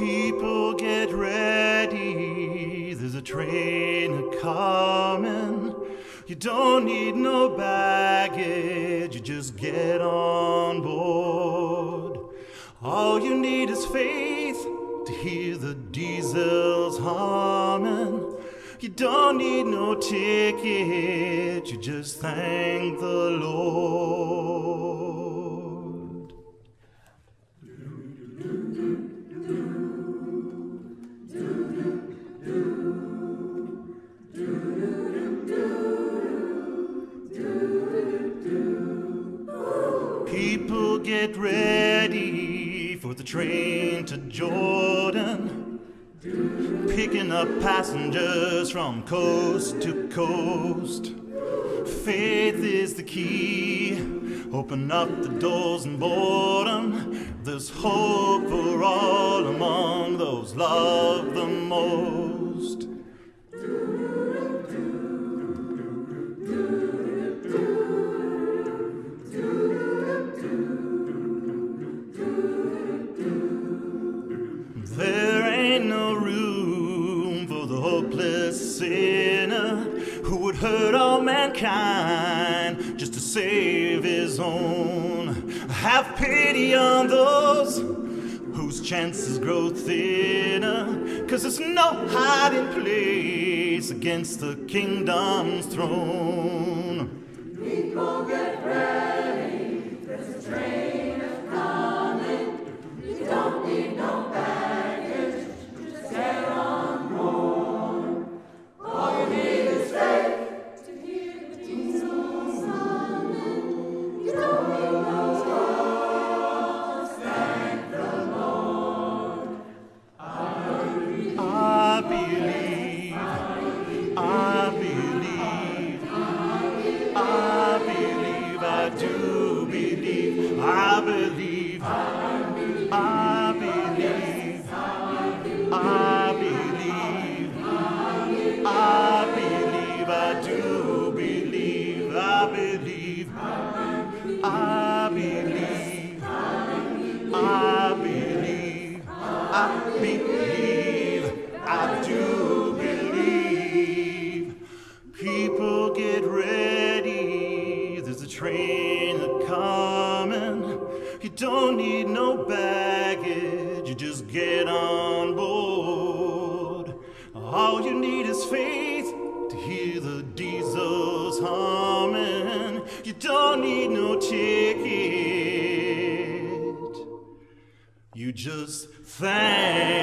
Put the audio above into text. people, get ready, there's a train a-comin'. You don't need no baggage, you just get on board. All you need is faith to hear the diesels hummin'. You don't need no ticket, you just thank the Lord. People, get ready for the train to Jordan. Picking up passengers from coast to coast. Faith is the key. Open up the doors and board 'em. There's hope for all among those loved the most. Sinner who would hurt all mankind just to save his own. Have pity on those whose chances grow thinner, 'cause there's no hiding place against the kingdom's throne. People, get ready, there's a train of coming. You don't need no baggage, just get on board. I believe. People, get ready, there's a train a-comin'. You don't need no baggage, you just get on board. All you need is faith to hear the diesels hummin'. You don't need no ticket, you just thank